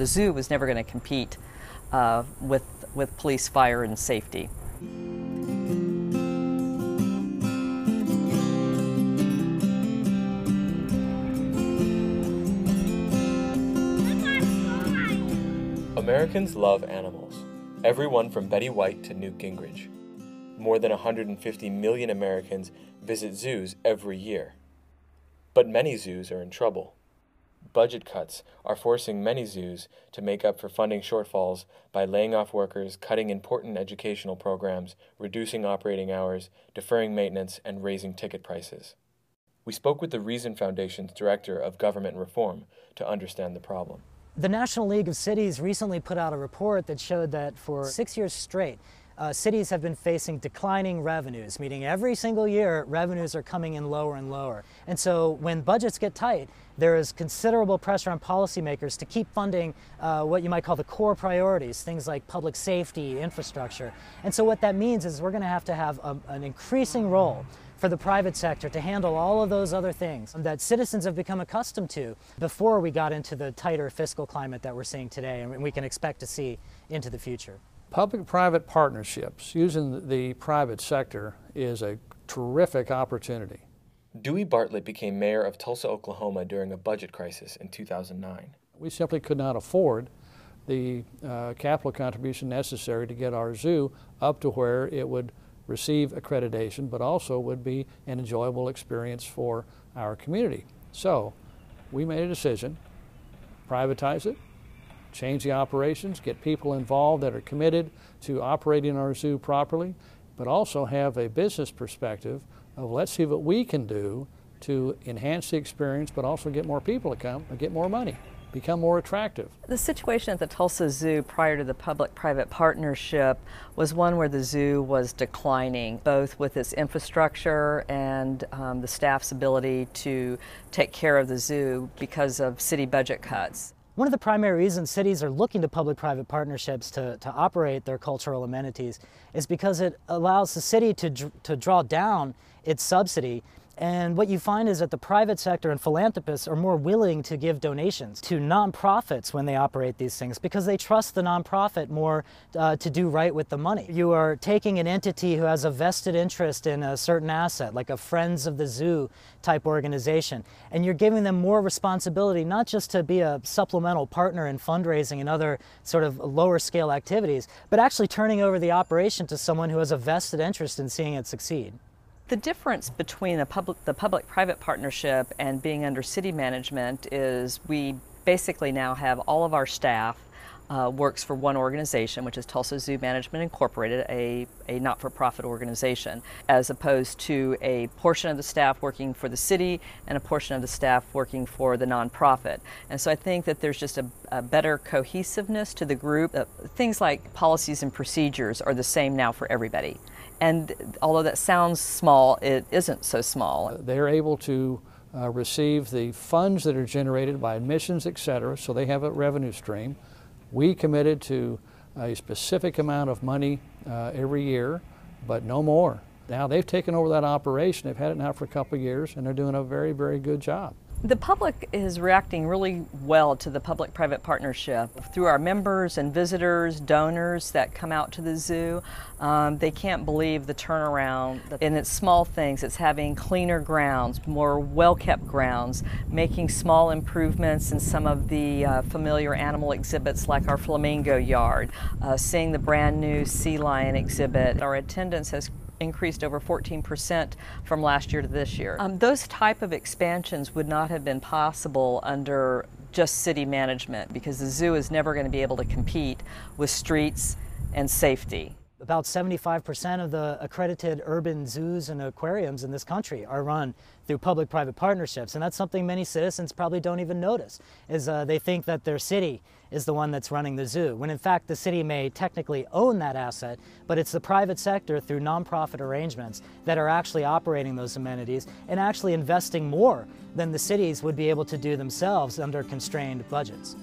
The zoo was never going to compete with police, fire, and safety. Americans love animals, everyone from Betty White to Newt Gingrich. More than 150 million Americans visit zoos every year. But many zoos are in trouble. Budget cuts are forcing many zoos to make up for funding shortfalls by laying off workers, cutting important educational programs, reducing operating hours, deferring maintenance, and raising ticket prices. We spoke with the Reason Foundation's Director of Government Reform to understand the problem. The National League of Cities recently put out a report that showed that for 6 years straight, cities have been facing declining revenues, meaning every single year revenues are coming in lower and lower. And so when budgets get tight, there is considerable pressure on policymakers to keep funding what you might call the core priorities, things like public safety, infrastructure. And so what that means is we're going to have an increasing role for the private sector to handle all of those other things that citizens have become accustomed to before we got into the tighter fiscal climate that we're seeing today and we can expect to see into the future. Public-private partnerships using the private sector is a terrific opportunity. Dewey Bartlett became mayor of Tulsa, Oklahoma during a budget crisis in 2009. We simply could not afford the capital contribution necessary to get our zoo up to where it would receive accreditation, but also would be an enjoyable experience for our community. So we made a decision, privatize it, change the operations, get people involved that are committed to operating our zoo properly, but also have a business perspective of let's see what we can do to enhance the experience, but also get more people to come and get more money, become more attractive. The situation at the Tulsa Zoo prior to the public-private partnership was one where the zoo was declining, both with its infrastructure and the staff's ability to take care of the zoo because of city budget cuts. One of the primary reasons cities are looking to public-private partnerships to operate their cultural amenities is because it allows the city to draw down its subsidy. And what you find is that the private sector and philanthropists are more willing to give donations to nonprofits when they operate these things because they trust the nonprofit more to do right with the money. You are taking an entity who has a vested interest in a certain asset, like a Friends of the Zoo type organization, and you're giving them more responsibility, not just to be a supplemental partner in fundraising and other sort of lower scale activities, but actually turning over the operation to someone who has a vested interest in seeing it succeed. The difference between the public-private partnership and being under city management is we basically now have all of our staff works for one organization, which is Tulsa Zoo Management Incorporated, a not-for-profit organization, as opposed to a portion of the staff working for the city and a portion of the staff working for the nonprofit. And so I think that there's just a better cohesiveness to the group. Things like policies and procedures are the same now for everybody. And although that sounds small, it isn't so small. They're able to receive the funds that are generated by admissions, et cetera, so they have a revenue stream. We committed to a specific amount of money every year, but no more. Now they've taken over that operation. They've had it now for a couple of years, and they're doing a very, very good job. The public is reacting really well to the public-private partnership. Through our members and visitors, donors that come out to the zoo, they can't believe the turnaround. And it's small things. It's having cleaner grounds, more well-kept grounds, making small improvements in some of the familiar animal exhibits like our flamingo yard, seeing the brand new sea lion exhibit. Our attendance has increased over 14% from last year to this year. Those type of expansions would not have been possible under just city management because the zoo is never going to be able to compete with streets and safety. About 75% of the accredited urban zoos and aquariums in this country are run through public-private partnerships, and that's something many citizens probably don't even notice, is they think that their city is the one that's running the zoo, when in fact the city may technically own that asset, but it's the private sector through nonprofit arrangements that are actually operating those amenities and actually investing more than the cities would be able to do themselves under constrained budgets.